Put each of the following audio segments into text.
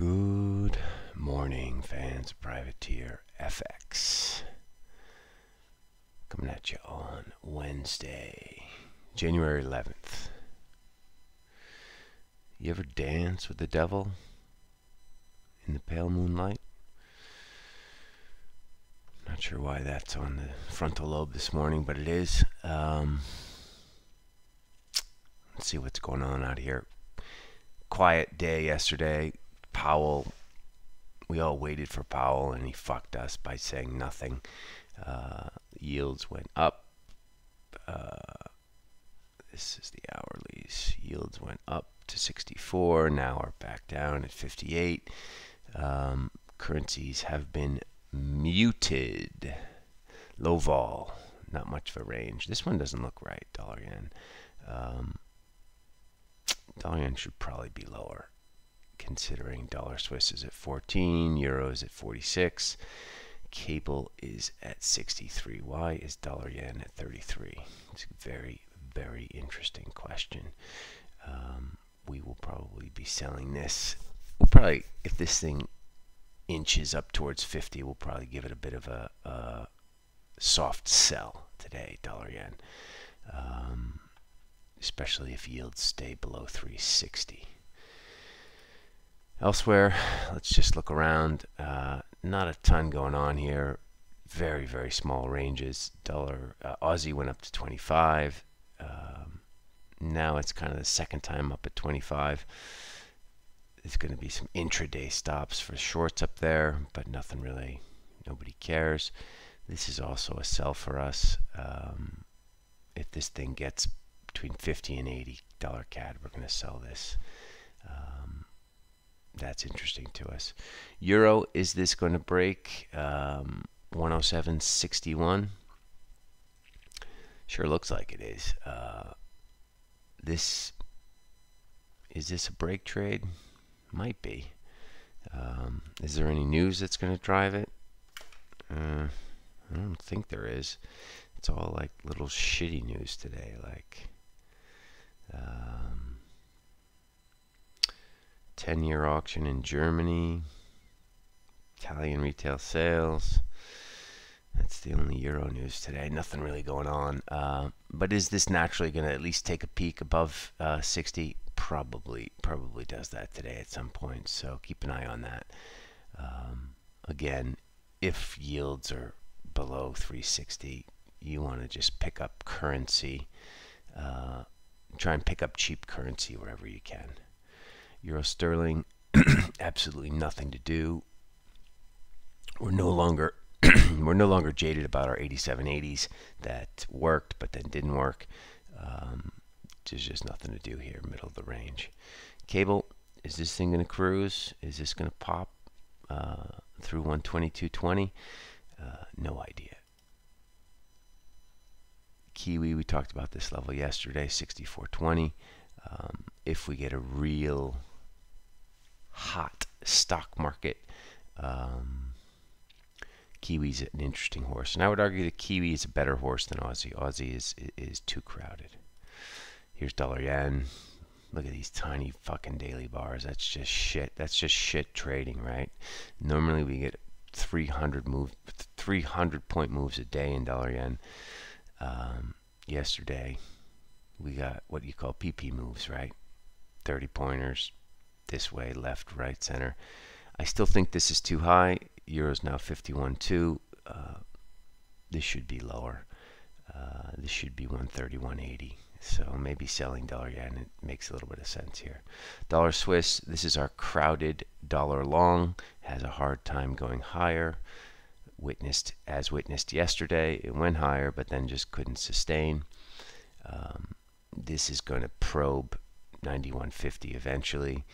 Good morning, fans of Privateer FX. Coming at you on Wednesday, January 11th. You ever dance with the devil in the pale moonlight? Not sure why that's on the frontal lobe this morning, but it is. Let's see what's going on out here. Quiet day yesterday. Powell, we all waited for Powell, and he fucked us by saying nothing. Yields went up. This is the hourlies. Yields went up to 64. Now are back down at 58. Currencies have been muted. Low vol. Not much of a range. This one doesn't look right, dollar yen. Dollar yen should probably be lower, considering dollar Swiss is at 14, euro is at 46, cable is at 63. Why is dollar yen at 33? It's a very, very interesting question. We will probably be selling this. We'll probably, if this thing inches up towards 50, we'll probably give it a bit of a soft sell today, dollar yen, especially if yields stay below 360. Elsewhere, let's just look around. Not a ton going on here. Very, very small ranges. Dollar Aussie went up to 25. Now it's kind of the second time up at 25. There's going to be some intraday stops for shorts up there, but nothing really. Nobody cares. This is also a sell for us. If this thing gets between 50 and $80 CAD, we're going to sell this. That's interesting to us. Euro, is this going to break 107.61? Sure looks like it is. Is this a break trade? Might be. Is there any news that's going to drive it? I don't think there is. It's all like little shitty news today, like 10-year auction in Germany, Italian retail sales. That's the only euro news today. Nothing really going on. But is this naturally going to at least take a peek above 60? Probably does that today at some point. So keep an eye on that. Again, if yields are below 360, you want to just pick up currency. Try and pick up cheap currency wherever you can. Euro sterling, absolutely nothing to do. We're no longer jaded about our 8780s that worked but then didn't work. There's just nothing to do here, middle of the range. Cable, is this thing going to cruise? Is this going to pop through 122.20? No idea. Kiwi, we talked about this level yesterday, 64.20. If we get a real hot stock market, Kiwi's an interesting horse, and I would argue that Kiwi is a better horse than Aussie. Aussie is too crowded. Here's dollar yen. Look at these tiny fucking daily bars. That's just shit. That's just shit trading, right? Normally we get 300 point moves a day in dollar yen. Yesterday we got what you call PP moves, right? 30 pointers this way, left, right, center. I still think this is too high. Euro's now 51.2. This should be lower. This should be 131.80. So maybe selling dollar yen, it makes a little bit of sense here. Dollar Swiss, this is our crowded dollar long. Has a hard time going higher. As witnessed yesterday, it went higher, but then just couldn't sustain. This is going to probe 91.50 eventually.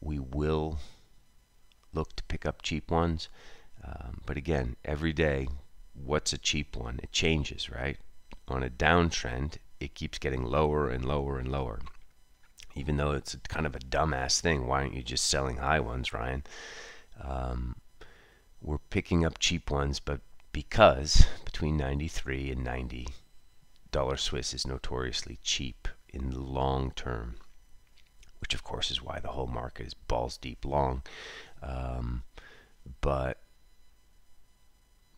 We will look to pick up cheap ones. But again, every day, what's a cheap one? It changes, right? On a downtrend, it keeps getting lower and lower and lower. Even though it's kind of a dumbass thing, why aren't you just selling high ones, Ryan? We're picking up cheap ones, but because between 93 and 90, dollar Swiss is notoriously cheap in the long term. which of course is why the whole market is balls deep long. But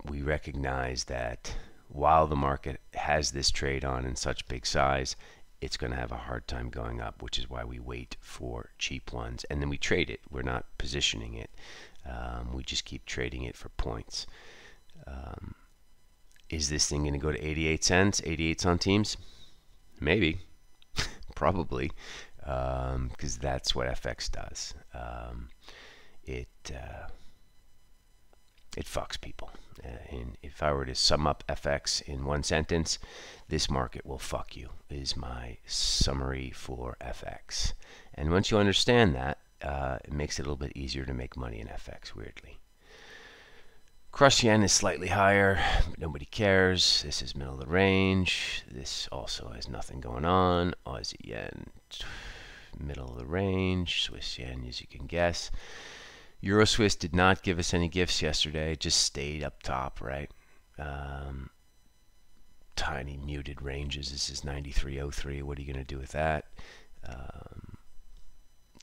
we recognize that while the market has this trade on in such big size, it's going to have a hard time going up, which is why we wait for cheap ones, and then we trade it. We're not positioning it. We just keep trading it for points. Is this thing going to go to 88 cents, 88 centimes? Maybe. Probably. Because that's what FX does. It fucks people. And if I were to sum up FX in one sentence, this market will fuck you, is my summary for FX. And once you understand that, it makes it a little bit easier to make money in FX, weirdly. Cross yen is slightly higher, but nobody cares. This is middle of the range. This also has nothing going on. Aussie yen, middle of the range. Swiss yen, as you can guess. Euro Swiss did not give us any gifts yesterday. It just stayed up top, right? Tiny muted ranges. This is 93.03. What are you going to do with that?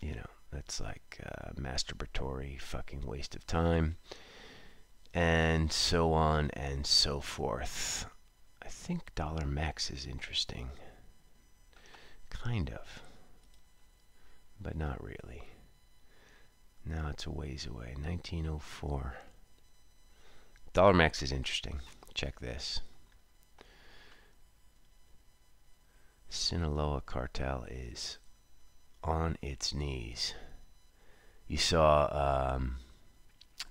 You know, that's like a masturbatory fucking waste of time. And so on and so forth. I think dollar max is interesting. Kind of. But not really. Now it's a ways away. 1904. Dollar max is interesting. Check this. Sinaloa cartel is on its knees. You saw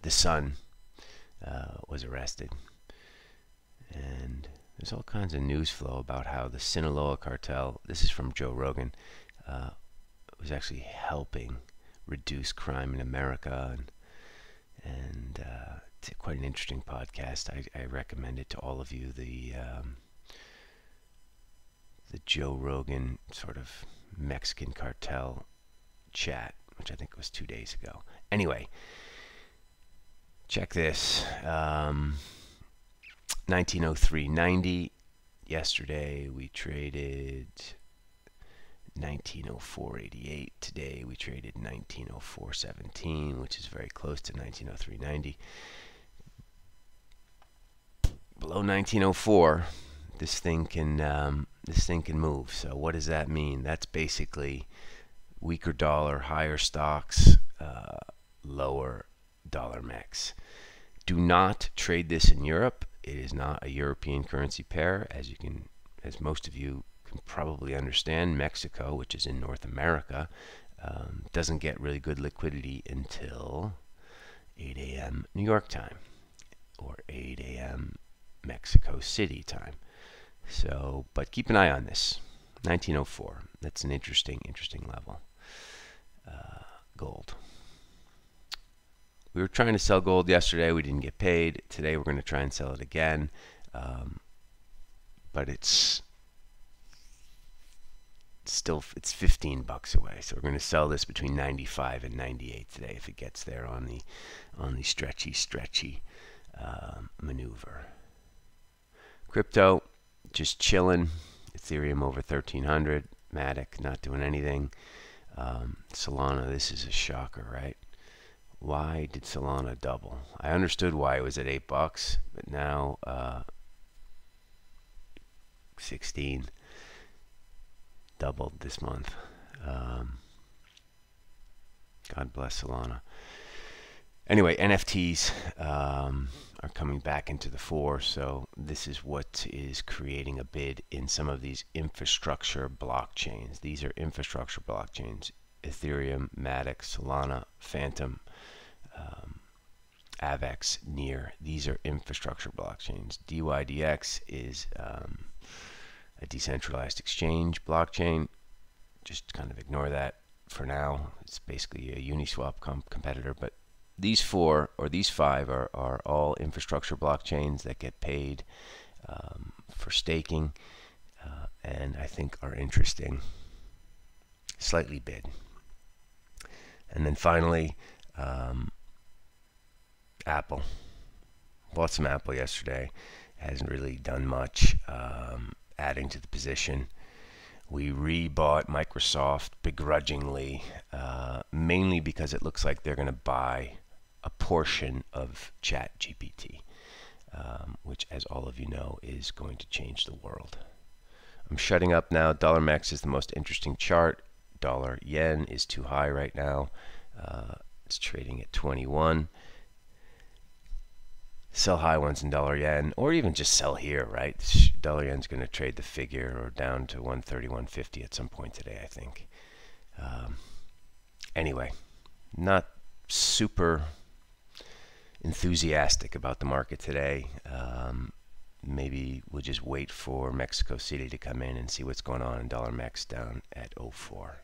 the son was arrested, and there's all kinds of news flow about how the Sinaloa cartel, this is from Joe Rogan, was actually helping reduce crime in America, and it's quite an interesting podcast. I recommend it to all of you. The Joe Rogan sort of Mexican cartel chat, which I think was 2 days ago. Anyway, check this. 1903.90. Yesterday we traded 1904.88. Today we traded 1904.17, which is very close to 1903.90. Below 1904, this thing can move. So what does that mean? That's basically weaker dollar, higher stocks, lower dollar max. Do not trade this in Europe. It is not a European currency pair, as most of you can probably understand. Mexico, which is in North America, doesn't get really good liquidity until 8 a.m. New York time or 8 a.m. Mexico City time. So, but keep an eye on this. 1904. That's an interesting level. Gold. We were trying to sell gold yesterday. We didn't get paid. Today we're going to try and sell it again. But it's still, it's 15 bucks away. So we're going to sell this between 95 and 98 today if it gets there on the stretchy maneuver. Crypto, just chilling. Ethereum over 1,300. Matic, not doing anything. Solana, this is a shocker, right? Why did Solana double? I understood why it was at $8, but now 16, doubled this month. God bless Solana. Anyway, NFTs are coming back into the fore, so this is what is creating a bid in some of these infrastructure blockchains. These are infrastructure blockchains. Ethereum, Matic, Solana, Phantom, AVAX, Near. These are infrastructure blockchains. DYDX is a decentralized exchange blockchain. Just kind of ignore that for now. It's basically a Uniswap competitor. But these four, or these five, are all infrastructure blockchains that get paid for staking and I think are interesting. Slightly bid. And then finally, Apple. Bought some Apple yesterday. Hasn't really done much adding to the position. We rebought Microsoft begrudgingly, mainly because it looks like they're going to buy a portion of ChatGPT, which, as all of you know, is going to change the world. I'm shutting up now. Dollar max is the most interesting chart. Dollar yen is too high right now. It's trading at 21. Sell high ones in dollar yen, or even just sell here, right? Dollar yen's going to trade the figure or down to 130, 150 at some point today, I think. Anyway, not super enthusiastic about the market today. Maybe we'll just wait for Mexico City to come in and see what's going on. Dollar max down at 04.